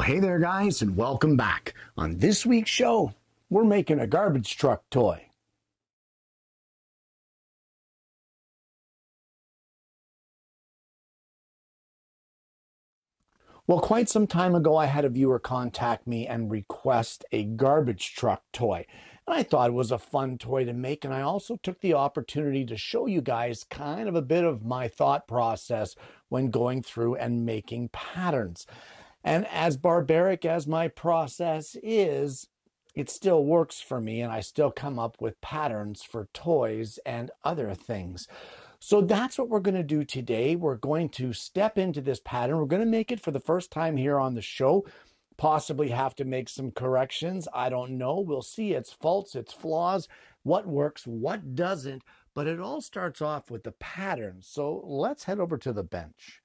Well, hey there guys, and welcome back. On this week's show, we're making a garbage truck toy. Well, quite some time ago, I had a viewer contact me and request a garbage truck toy. And I thought it was a fun toy to make, and I also took the opportunity to show you guys kind of a bit of my thought process when going through and making patterns. And as barbaric as my process is, it still works for me, and I still come up with patterns for toys and other things. So that's what we're going to do today. We're going to step into this pattern. We're going to make it for the first time here on the show. Possibly have to make some corrections. I don't know. We'll see its faults, its flaws, what works, what doesn't. But it all starts off with the pattern. So let's head over to the bench.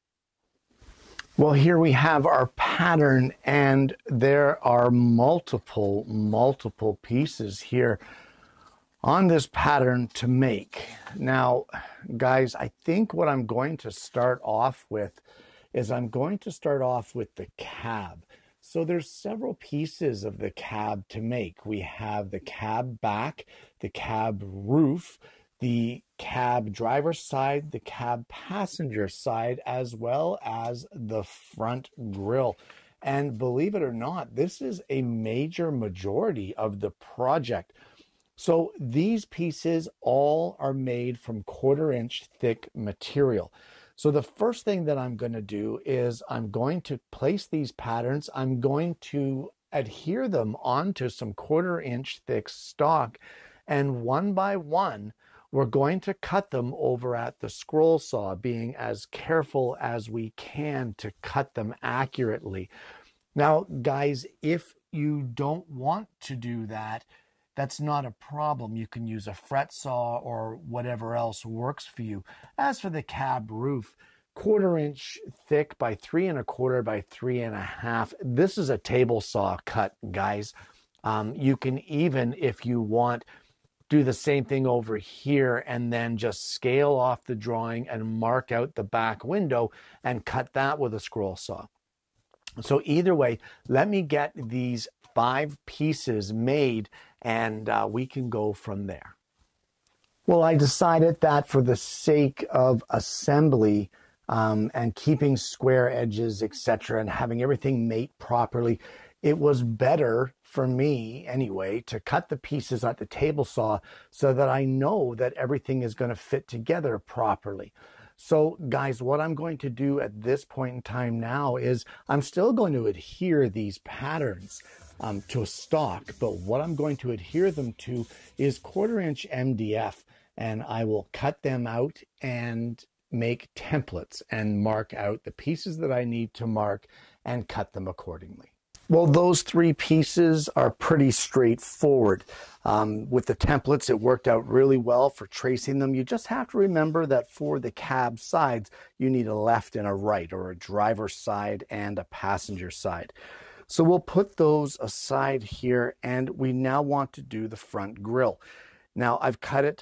Well, here we have our pattern, and there are multiple pieces here on this pattern to make. Now, guys, I think what I'm going to start off with is I'm going to start off with the cab. So there's several pieces of the cab to make. We have the cab back, the cab roof, the cab driver's side, the cab passenger side, as well as the front grille. And believe it or not, this is a major majority of the project. So these pieces all are made from 1/4 inch thick material. So the first thing that I'm going to do is I'm going to place these patterns. I'm going to adhere them onto some 1/4 inch thick stock, and one by one we're going to cut them over at the scroll saw, being as careful as we can to cut them accurately. Now, guys, if you don't want to do that, that's not a problem. You can use a fret saw or whatever else works for you. As for the cab roof, 1/4 inch thick by 3 1/4 by 3 1/2. This is a table saw cut, guys. You can even, if you want, do the same thing over here and then just scale off the drawing and mark out the back window and cut that with a scroll saw. So either way, let me get these 5 pieces made, and we can go from there. Well, I decided that for the sake of assembly and keeping square edges, etc., and having everything mate properly, it was better for me anyway to cut the pieces at the table saw so that I know that everything is going to fit together properly. So guys, what I'm going to do at this point in time now is I'm still going to adhere these patterns to a stock, but what I'm going to adhere them to is 1/4 inch MDF, and I will cut them out and make templates and mark out the pieces that I need to mark and cut them accordingly. Well, those 3 pieces are pretty straightforward. With the templates, it worked out really well for tracing them. You just have to remember that for the cab sides, you need a left and a right, or a driver's side and a passenger side. So we'll put those aside here, and we now want to do the front grille. Now, I've cut it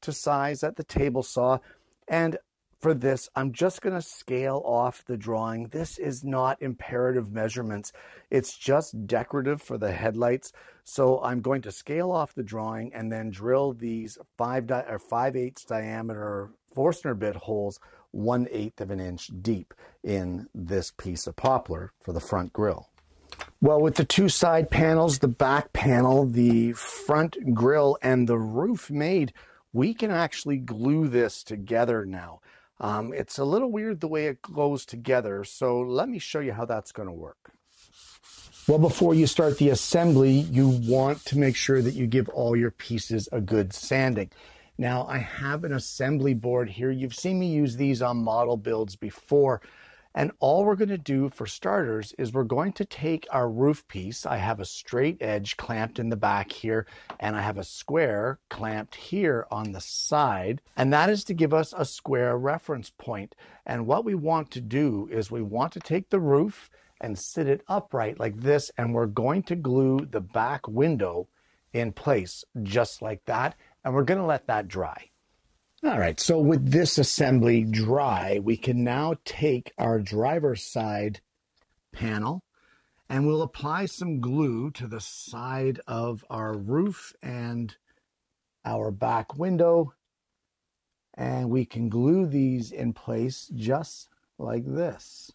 to size at the table saw, and for this, I'm just going to scale off the drawing. This is not imperative measurements. It's just decorative for the headlights. So I'm going to scale off the drawing and then drill these 5/8 diameter Forstner bit holes 1/8 of an inch deep in this piece of poplar for the front grille. Well, with the 2 side panels, the back panel, the front grille, and the roof made, we can actually glue this together now. It's a little weird the way it goes together, so let me show you how that's going to work. Well, before you start the assembly, you want to make sure that you give all your pieces a good sanding. Now, I have an assembly board here. You've seen me use these on model builds before, and all we're going to do for starters is we're going to take our roof piece. I have a straight edge clamped in the back here, and I have a square clamped here on the side, and that is to give us a square reference point. And what we want to do is we want to take the roof and sit it upright like this, and we're going to glue the back window in place just like that, and we're going to let that dry. All right, so with this assembly dry, we can now take our driver's side panel and we'll apply some glue to the side of our roof and our back window, and we can glue these in place just like this.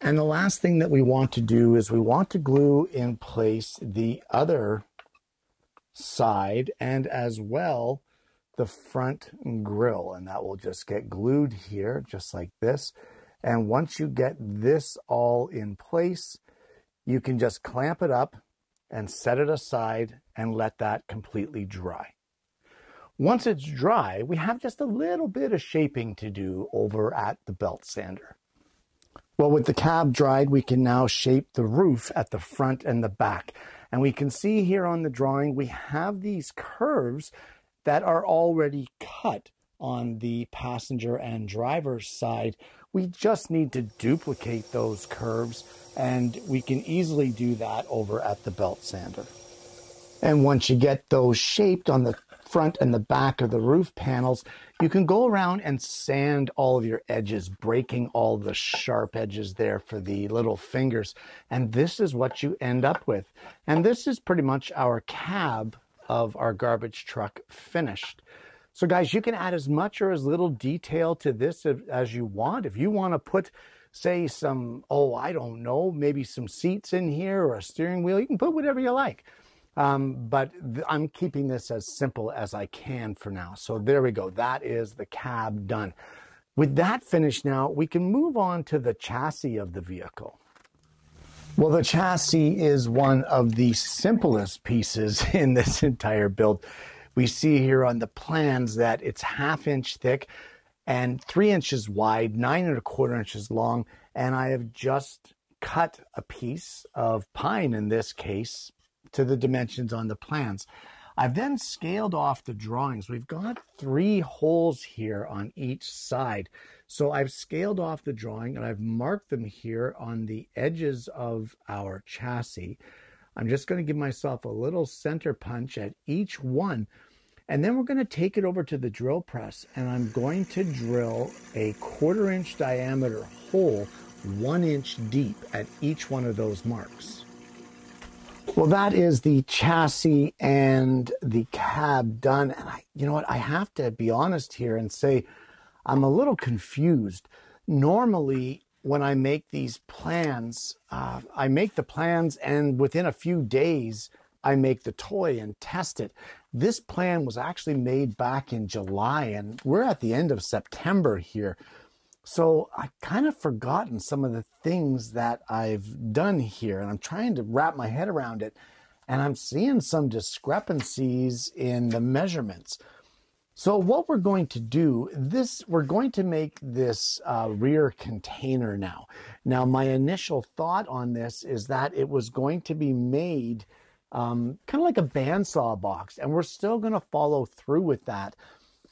And the last thing that we want to do is we want to glue in place the other side and as well the front grill, and that will just get glued here just like this. And once you get this all in place, you can just clamp it up and set it aside and let that completely dry. Once it's dry, we have just a little bit of shaping to do over at the belt sander. Well, with the cab dried, we can now shape the roof at the front and the back. And we can see here on the drawing, we have these curves that are already cut on the passenger and driver's side. We just need to duplicate those curves, and we can easily do that over at the belt sander. And once you get those shaped on the front and the back of the roof panels, you can go around and sand all of your edges, breaking all the sharp edges there for the little fingers. And this is what you end up with. And this is pretty much our cab of our garbage truck finished. So guys, you can add as much or as little detail to this as you want. If you want to put, say, some, oh, I don't know, maybe some seats in here or a steering wheel, you can put whatever you like. But I'm keeping this as simple as I can for now. So there we go. That is the cab done. With that finished now, we can move on to the chassis of the vehicle. Well, the chassis is one of the simplest pieces in this entire build. We see here on the plans that it's 1/2 inch thick and 3 inches wide, 9 1/4 inches long. And I have just cut a piece of pine in this case to the dimensions on the plans. I've then scaled off the drawings. We've got 3 holes here on each side. So I've scaled off the drawing and I've marked them here on the edges of our chassis. I'm just going to give myself a little center punch at each one, and then we're going to take it over to the drill press, and I'm going to drill a 1/4 inch diameter hole 1 inch deep at each one of those marks. Well, that is the chassis and the cab done. And you know what, I have to be honest here and say I'm a little confused. Normally, when I make these plans, I make the plans and within a few days, I make the toy and test it. This plan was actually made back in July, and we're at the end of September here. So I've kind of forgotten some of the things that I've done here, and I'm trying to wrap my head around it, and I'm seeing some discrepancies in the measurements. So what we're going to do, we're going to make this rear container now. Now, my initial thought on this is that it was going to be made kind of like a bandsaw box, and we're still going to follow through with that.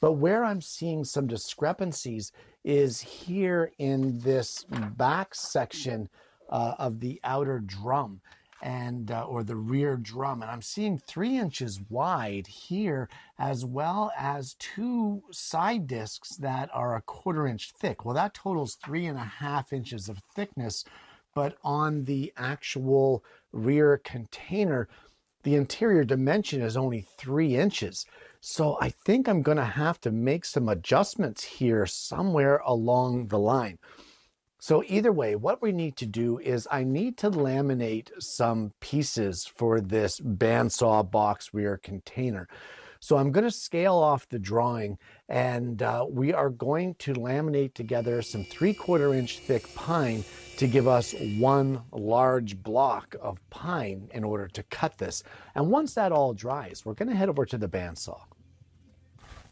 But where I'm seeing some discrepancies is here in this back section of the outer drum, and or the rear drum, and I'm seeing 3 inches wide here, as well as 2 side discs that are a 1/4 inch thick. Well, that totals 3 1/2 inches of thickness, but on the actual rear container, the interior dimension is only 3 inches. So I think I'm going to have to make some adjustments here somewhere along the line. So either way, what we need to do is I need to laminate some pieces for this bandsaw box rear container. So I'm going to scale off the drawing, and we are going to laminate together some 3/4 inch thick pine to give us 1 large block of pine in order to cut this. And once that all dries, we're going to head over to the bandsaw.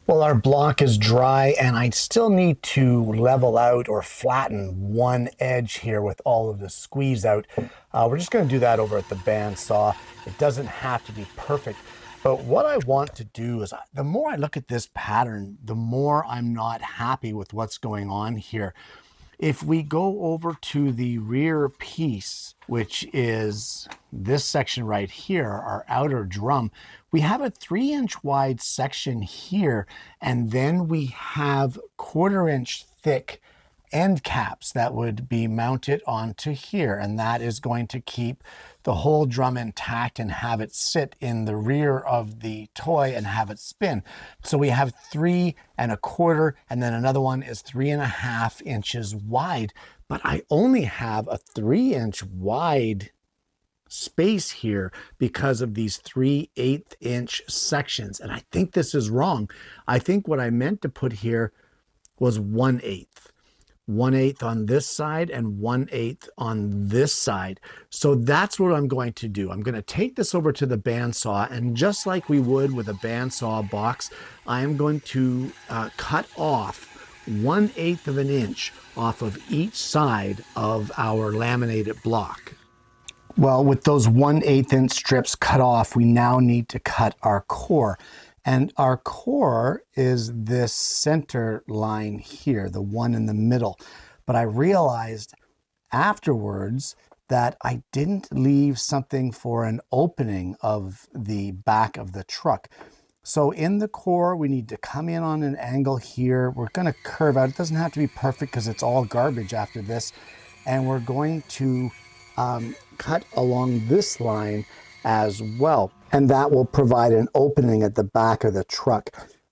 Well, our block is dry, and I still need to level out or flatten 1 edge here with all of the squeeze out. We're just going to do that over at the bandsaw. It doesn't have to be perfect, but what I want to do is, the more I look at this pattern, the more I'm not happy with what's going on here. If we go over to the rear piece, which is this section right here, our outer drum, we have a 3 inch wide section here, and then we have 1/4 inch thick end caps that would be mounted onto here, and that is going to keep the whole drum intact and have it sit in the rear of the toy and have it spin. So we have 3 1/4, and then another one is 3.5 inches wide, but I only have a 3-inch wide space here because of these 3/8-inch sections. And I think this is wrong. I think what I meant to put here was 1/8. 1/8 on this side and 1/8 on this side. So that's what I'm going to do. I'm going to take this over to the bandsaw, and just like we would with a bandsaw box, I am going to cut off 1/8 inch off of each side of our laminated block. Well, with those 1/8-inch strips cut off, we now need to cut our core. And our core is this center line here, the one in the middle. But I realized afterwards that I didn't leave something for an opening of the back of the truck. So in the core, we need to come in on an angle here. We're gonna curve out. It doesn't have to be perfect because it's all garbage after this. And we're going to cut along this line as well. And that will provide an opening at the back of the truck.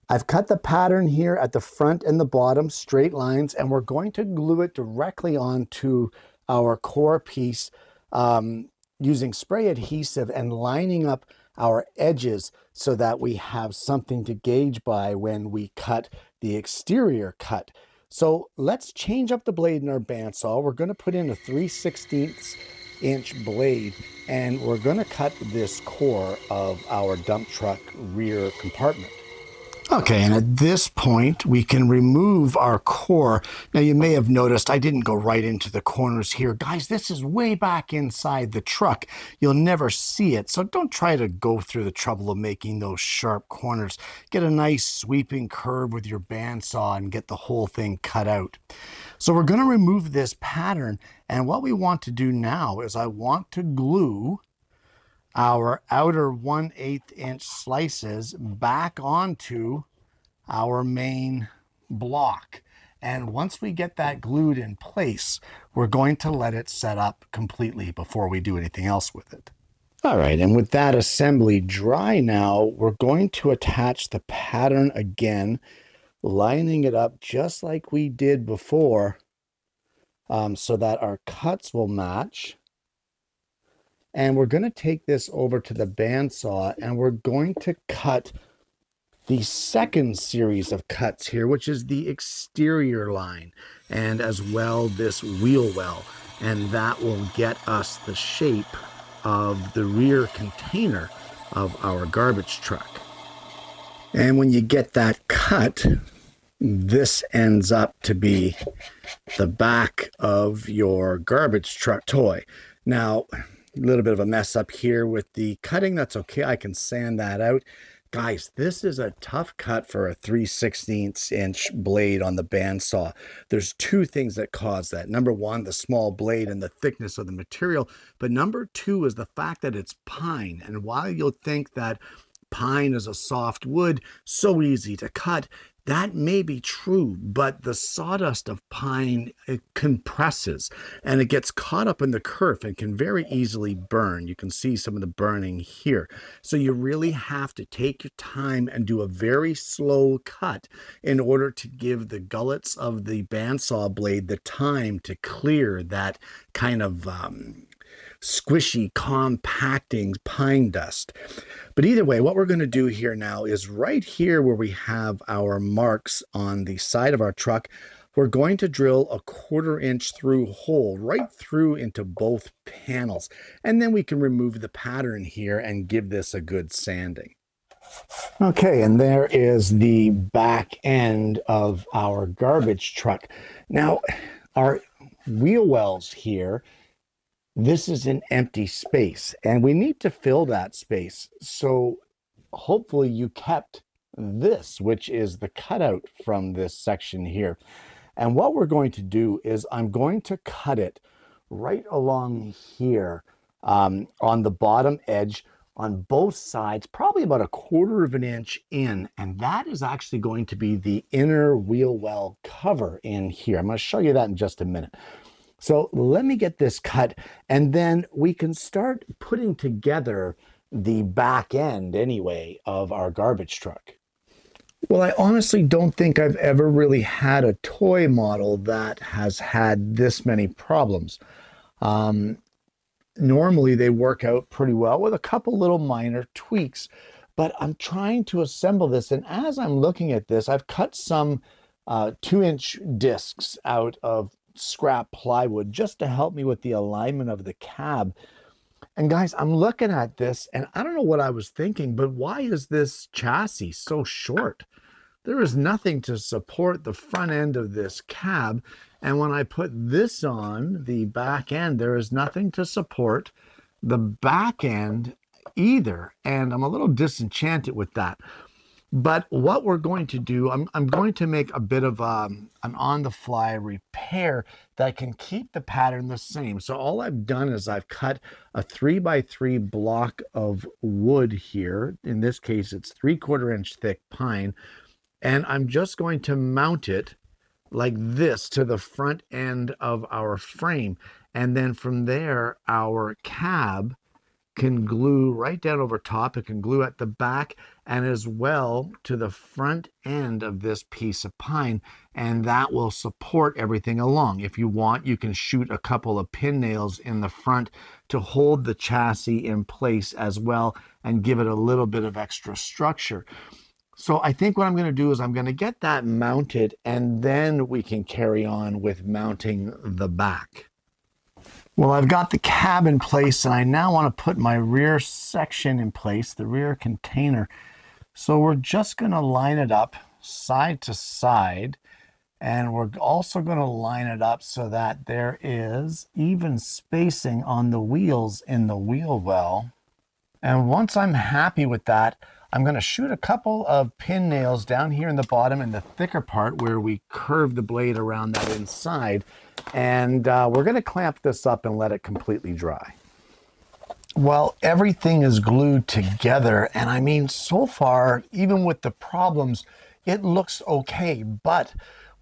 I've cut the pattern here at the front and the bottom, straight lines, and we're going to glue it directly onto our core piece using spray adhesive and lining up our edges so that we have something to gauge by when we cut the exterior cut. So let's change up the blade in our bandsaw. We're going to put in a 3/16-inch blade, and we're going to cut this core of our dump truck rear compartment. Okay, and at this point we can remove our core. Now you may have noticed I didn't go right into the corners here. Guys, this is way back inside the truck. You'll never see it, so don't try to go through the trouble of making those sharp corners. Get a nice sweeping curve with your bandsaw and get the whole thing cut out. So we're going to remove this pattern, and what we want to do now is I want to glue our outer 1/8-inch slices back onto our main block. And once we get that glued in place, we're going to let it set up completely before we do anything else with it. All right, and with that assembly dry now, we're going to attach the pattern again, lining it up just like we did before, so that our cuts will match. And we're going to take this over to the bandsaw, and we're going to cut the second series of cuts here, which is the exterior line, and as well this wheel well, and that will get us the shape of the rear container of our garbage truck. And when you get that cut, this ends up to be the back of your garbage truck toy. Now, a little bit of a mess up here with the cutting. That's okay, I can sand that out. Guys, this is a tough cut for a 3/16-inch blade on the bandsaw. There's two things that cause that. Number one, the small blade and the thickness of the material. But number two is the fact that it's pine. And while you'll think that pine is a soft wood, so easy to cut, that may be true, but the sawdust of pine, it compresses and it gets caught up in the kerf and can very easily burn. You can see some of the burning here. So you really have to take your time and do a very slow cut in order to give the gullets of the bandsaw blade the time to clear that kind of squishy, compacting pine dust. But either way, what we're going to do here now is right here where we have our marks on the side of our truck, we're going to drill a 1/4-inch through hole right through into both panels. And then we can remove the pattern here and give this a good sanding. Okay, and there is the back end of our garbage truck. Now, our wheel wells here, this is an empty space, and we need to fill that space. So hopefully you kept this, which is the cutout from this section here. And what we're going to do is I'm going to cut it right along here on the bottom edge on both sides, probably about 1/4 of an inch in, and that is actually going to be the inner wheel well cover in here. I'm going to show you that in just a minute. So let me get this cut, and then we can start putting together the back end anyway of our garbage truck. Well, I honestly don't think I've ever really had a toy model that has had this many problems. Normally they work out pretty well with a couple little minor tweaks, but I'm trying to assemble this, and as I'm looking at this, I've cut some 2-inch discs out of scrap plywood just to help me with the alignment of the cab. And guys, I'm looking at this and I don't know what I was thinking, but why is this chassis so short? There is nothing to support the front end of this cab. And when I put this on the back end, there is nothing to support the back end either. And I'm a little disenchanted with that. But what we're going to do, I'm going to make a bit of an on-the-fly repair that can keep the pattern the same. So all I've done is I've cut a 3x3 block of wood here. In this case, it's 3/4 inch thick pine. And I'm just going to mount it like this to the front end of our frame. And then from there, our cab can glue right down over top. It can glue at the back and as well to the front end of this piece of pine, and that will support everything along. If you want, you can shoot a couple of pin nails in the front to hold the chassis in place as well and give it a little bit of extra structure. So I think what I'm going to do is I'm going to get that mounted, and then we can carry on with mounting the back. Well, I've got the cab in place, and I now want to put my rear section in place, the rear container. So we're just going to line it up side to side, and we're also going to line it up so that there is even spacing on the wheels in the wheel well. And once I'm happy with that, I'm going to shoot a couple of pin nails down here in the bottom in the thicker part where we curve the blade around that inside. And we're going to clamp this up and let it completely dry. Well, everything is glued together. And I mean, so far, even with the problems, it looks okay. But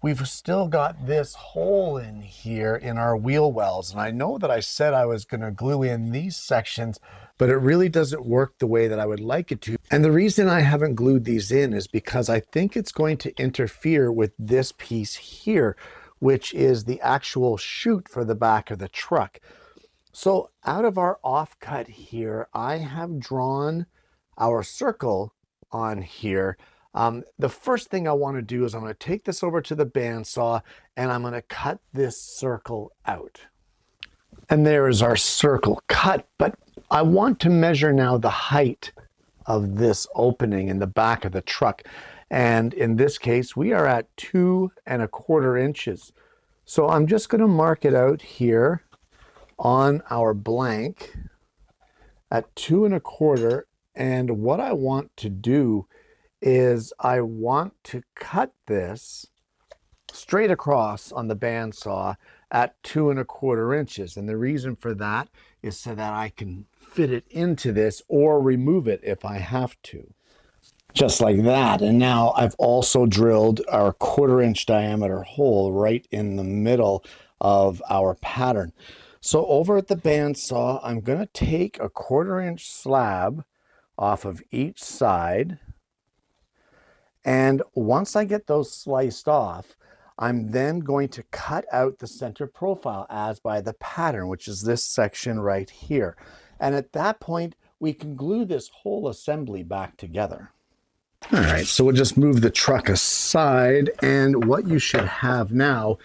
we've still got this hole in here in our wheel wells. And I know that I said I was going to glue in these sections, but it really doesn't work the way that I would like it to. And the reason I haven't glued these in is because I think it's going to interfere with this piece here, which is the actual chute for the back of the truck. So out of our offcut here, I have drawn our circle on here. The first thing I want to do is I'm going to take this over to the bandsaw and I'm going to cut this circle out. And there is our circle cut, but I want to measure now the height of this opening in the back of the truck. And in this case, we are at 2 1/4 inches. So I'm just going to mark it out here on our blank at 2 1/4. And what I want to do is I want to cut this straight across on the bandsaw at 2 1/4 inches. And the reason for that is so that I can fit it into this or remove it if I have to. Just like that. And now I've also drilled our 1/4 inch diameter hole right in the middle of our pattern. So over at the bandsaw, I'm going to take a 1/4 inch slab off of each side. And once I get those sliced off, I'm then going to cut out the center profile as by the pattern, which is this section right here. And at that point, we can glue this whole assembly back together. All right, so we'll just move the truck aside, and what you should have now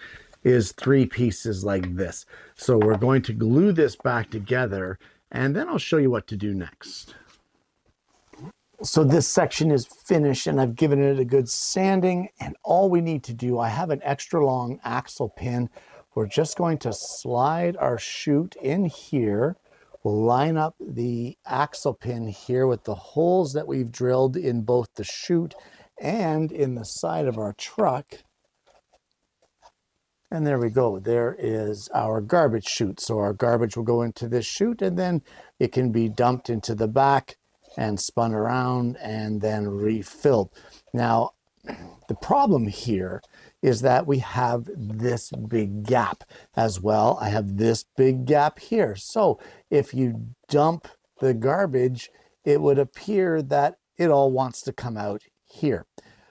is 3 pieces like this. So we're going to glue this back together, and then I'll show you what to do next. So this section is finished, and I've given it a good sanding, and all we need to do, I have an extra long axle pin. We're just going to slide our chute in here. We'll line up the axle pin here with the holes that we've drilled in both the chute and in the side of our truck. And there we go. There is our garbage chute. So our garbage will go into this chute, and then it can be dumped into the back and spun around and then refilled. Now, the problem here is that we have this big gap as well. I have this big gap here. So if you dump the garbage, it would appear that it all wants to come out here.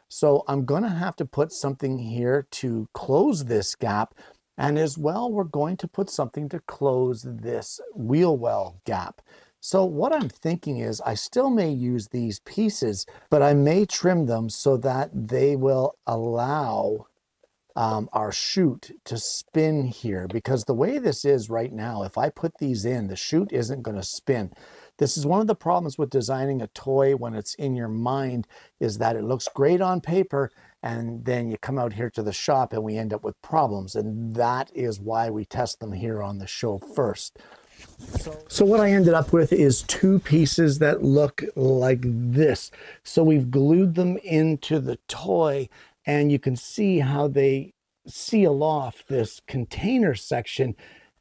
So I'm going to have to put something here to close this gap. And as well, we're going to put something to close this wheel well gap. So what I'm thinking is I still may use these pieces, but I may trim them so that they will allow our chute to spin here. Because the way this is right now, if I put these in, the chute isn't going to spin. This is one of the problems with designing a toy when it's in your mind, is that it looks great on paper, and then you come out here to the shop and we end up with problems. And that is why we test them here on the show first. So what I ended up with is two pieces that look like this. So we've glued them into the toy, and you can see how they seal off this container section,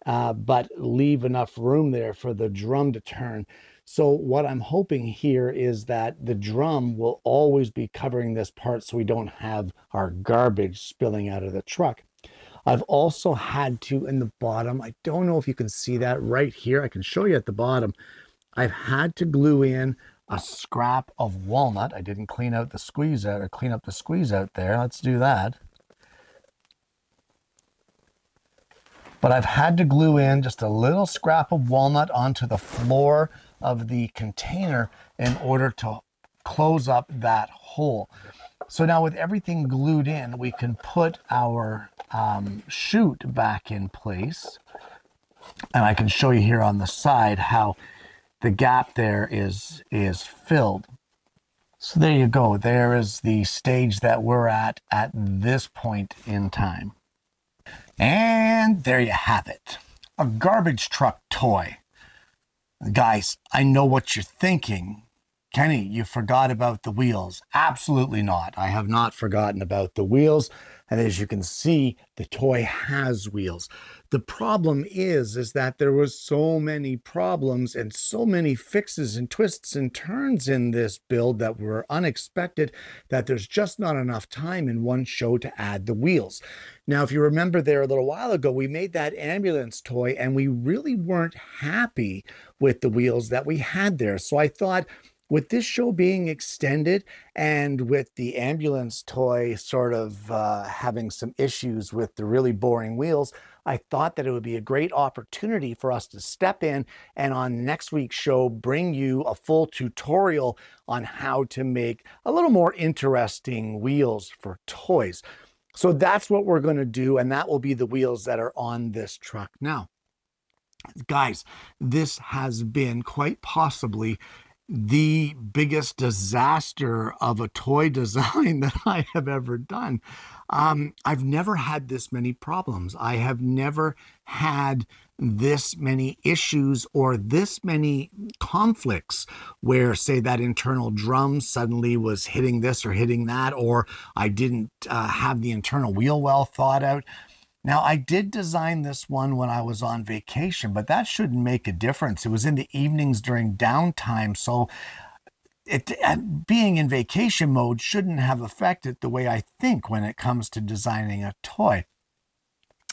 but leave enough room there for the drum to turn. So what I'm hoping here is that the drum will always be covering this part so we don't have our garbage spilling out of the truck. I've also had to, in the bottom, I don't know if you can see that right here, I can show you at the bottom, I've had to glue in a scrap of walnut. I didn't clean out the squeeze out, or clean up the squeeze out there. Let's do that. But I've had to glue in just a little scrap of walnut onto the floor of the container in order to close up that hole. So now with everything glued in, we can put our chute back in place. And I can show you here on the side how the gap there is filled. So there you go. There is the stage that we're at this point in time. And there you have it. A garbage truck toy. Guys, I know what you're thinking. Kenny, you forgot about the wheels. Absolutely not. I have not forgotten about the wheels. And as you can see, the toy has wheels. The problem is that there was so many problems and so many fixes and twists and turns in this build that were unexpected, that there's just not enough time in one show to add the wheels. Now, if you remember there a little while ago, we made that ambulance toy and we really weren't happy with the wheels that we had there. So I thought, with this show being extended and with the ambulance toy sort of having some issues with the really boring wheels, I thought that it would be a great opportunity for us to step in and on next week's show bring you a full tutorial on how to make a little more interesting wheels for toys. So that's what we're going to do, and that will be the wheels that are on this truck now. Guys, this has been quite possibly the biggest disaster of a toy design that I have ever done. I've never had this many problems. I have never had this many issues or this many conflicts where, say, that internal drum suddenly was hitting this or hitting that, or I didn't have the internal wheel well thought out. Now, I did design this one when I was on vacation, but that shouldn't make a difference. It was in the evenings during downtime, so being in vacation mode shouldn't have affected the way I think when it comes to designing a toy.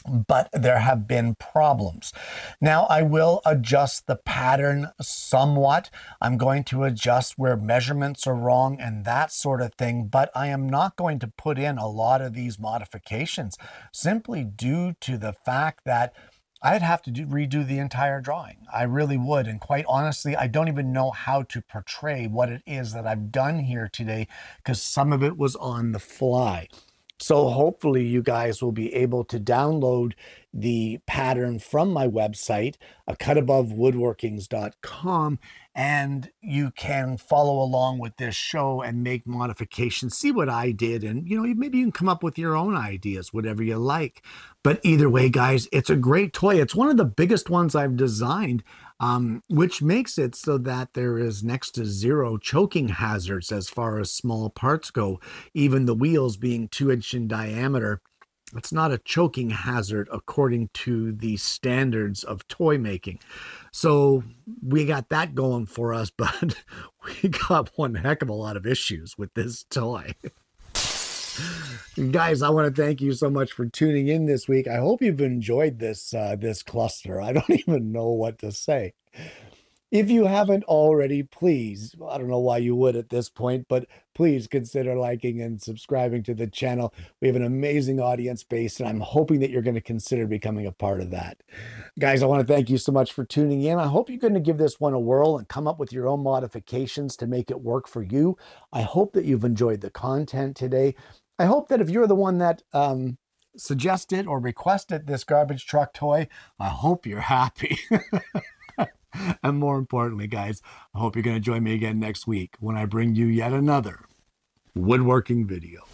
But there have been problems. Now, I will adjust the pattern somewhat. I'm going to adjust where measurements are wrong and that sort of thing, but I am not going to put in a lot of these modifications simply due to the fact that I'd have to redo the entire drawing. I really would. And quite honestly, I don't even know how to portray what it is that I've done here today, because some of it was on the fly. So hopefully you guys will be able to download the pattern from my website, acutabovewoodworkings.com, and you can follow along with this show and make modifications, see what I did, and maybe you can come up with your own ideas, whatever you like. But either way, guys, it's a great toy. It's one of the biggest ones I've designed, which makes it so that there is next to zero choking hazards as far as small parts go, even the wheels being 2" in diameter. It's not a choking hazard according to the standards of toy making. So we got that going for us, but we got one heck of a lot of issues with this toy. Guys, I want to thank you so much for tuning in this week. I hope you've enjoyed this, this cluster. I don't even know what to say. If you haven't already, please, I don't know why you would at this point, but please consider liking and subscribing to the channel. We have an amazing audience base, and I'm hoping that you're going to consider becoming a part of that. Guys, I want to thank you so much for tuning in. I hope you're going to give this one a whirl and come up with your own modifications to make it work for you. I hope that you've enjoyed the content today. I hope that if you're the one that suggested or requested this garbage truck toy, I hope you're happy. And more importantly, guys, I hope you're going to join me again next week when I bring you yet another woodworking video.